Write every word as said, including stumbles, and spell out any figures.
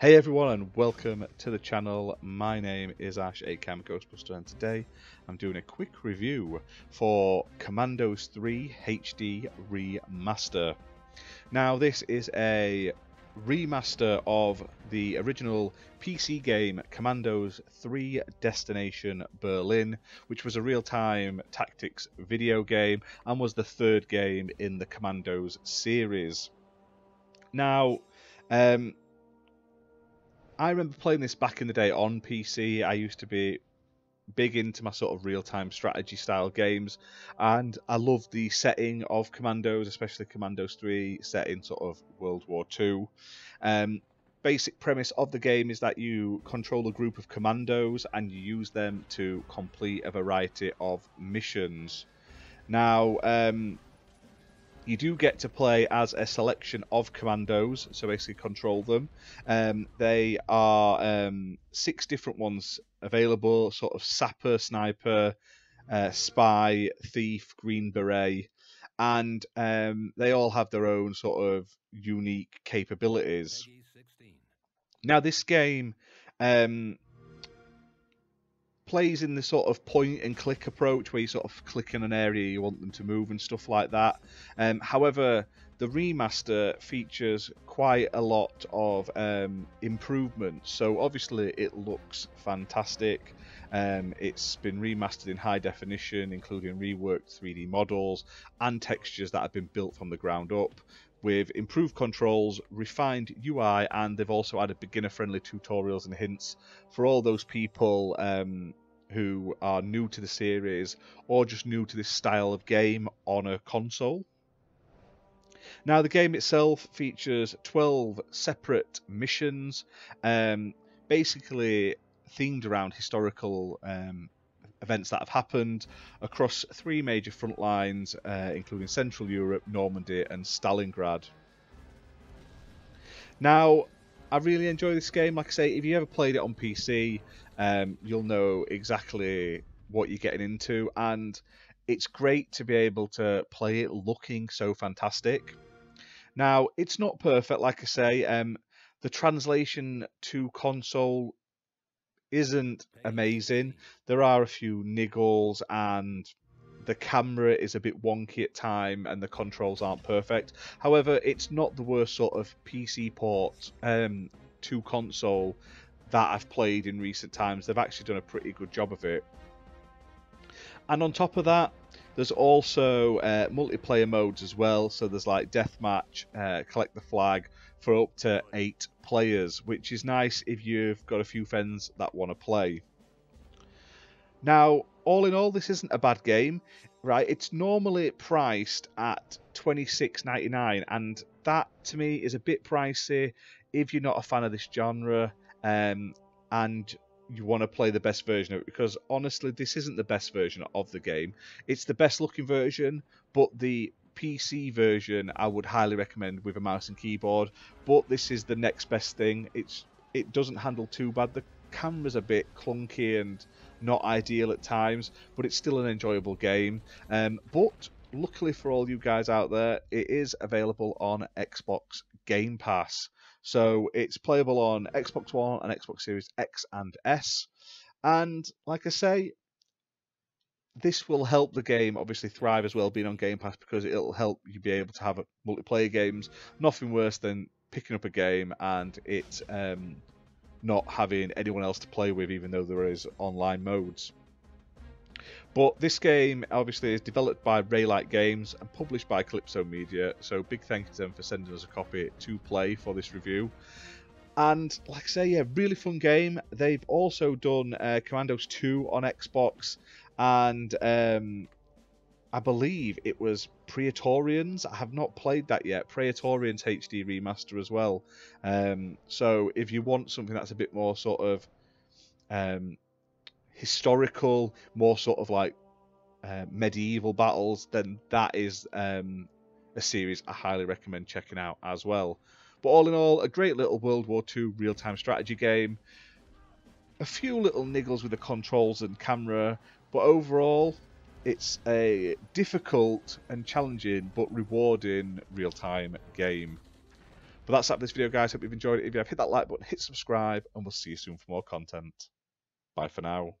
Hey everyone and welcome to the channel. My name is Ash ACAM Ghostbuster and today I'm doing a quick review for Commandos three H D Remaster. Now this is a remaster of the original P C game Commandos three Destination Berlin, which was a real-time tactics video game and was the third game in the Commandos series. Now um, I remember playing this back in the day on P C. I used to be big into my sort of real-time strategy style games, and I loved the setting of Commandos, especially Commandos three, set in sort of World War Two. Um, basic premise of the game is that you control a group of Commandos and you use them to complete a variety of missions. Now, um, you do get to play as a selection of Commandos, so basically control them. Um, they are um, six different ones available, sort of Sapper, Sniper, uh, Spy, Thief, Green Beret, and um, they all have their own sort of unique capabilities. Now this game um, plays in the sort of point and click approach where you sort of click in an area you want them to move and stuff like that. Um, however, the remaster features quite a lot of um, improvements. So obviously it looks fantastic. Um, it's been remastered in high definition, including reworked three D models and textures that have been built from the ground up, with improved controls, refined U I, and they've also added beginner-friendly tutorials and hints for all those people um, who are new to the series or just new to this style of game on a console. Now, the game itself features twelve separate missions, um, basically themed around historical um events that have happened across three major front lines, uh, including Central Europe, Normandy and Stalingrad. Now, I really enjoy this game. Like I say, if you ever played it on P C, um, you'll know exactly what you're getting into, and it's great to be able to play it looking so fantastic. Now, it's not perfect, like I say. Um, the translation to console isn't amazing. There are a few niggles and the camera is a bit wonky at time and the controls aren't perfect. However, it's not the worst sort of P C port um, to console that I've played in recent times. They've actually done a pretty good job of it. And on top of that, there's also uh, multiplayer modes as well. So there's like Deathmatch, uh, Collect the Flag, for up to eight players, which is nice if you've got a few friends that want to play. Now, all in all, this isn't a bad game, right? It's normally priced at twenty-six ninety-nine, and that to me is a bit pricey if you're not a fan of this genre um, and you want to play the best version of it, because honestly, this isn't the best version of the game. It's the best looking version, but the P C version I would highly recommend with a mouse and keyboard, but this is the next best thing. It's it doesn't handle too bad. The camera's a bit clunky and not ideal at times, but it's still an enjoyable game. Um, but luckily for all you guys out there, it is available on Xbox Game Pass. So it's playable on Xbox One and Xbox Series X and S. And like I say, this will help the game obviously thrive as well, being on Game Pass, because it'll help you be able to have multiplayer games. Nothing worse than picking up a game and it um, not having anyone else to play with, even though there is online modes. But this game obviously is developed by Raylight Games and published by Kalypso Media, so big thank you to them for sending us a copy to play for this review. And like I say, yeah, really fun game. They've also done uh, Commandos two on Xbox, and um, I believe it was Praetorians. I have not played that yet. Praetorians H D Remaster as well. Um, so if you want something that's a bit more sort of um, historical, more sort of like uh, medieval battles, then that is um, a series I highly recommend checking out as well. But all in all, a great little World War Two real-time strategy game. A few little niggles with the controls and camera, but overall, it's a difficult and challenging but rewarding real-time game. But that's it for this video, guys. Hope you've enjoyed it. If you have, hit that like button, hit subscribe, and we'll see you soon for more content. Bye for now.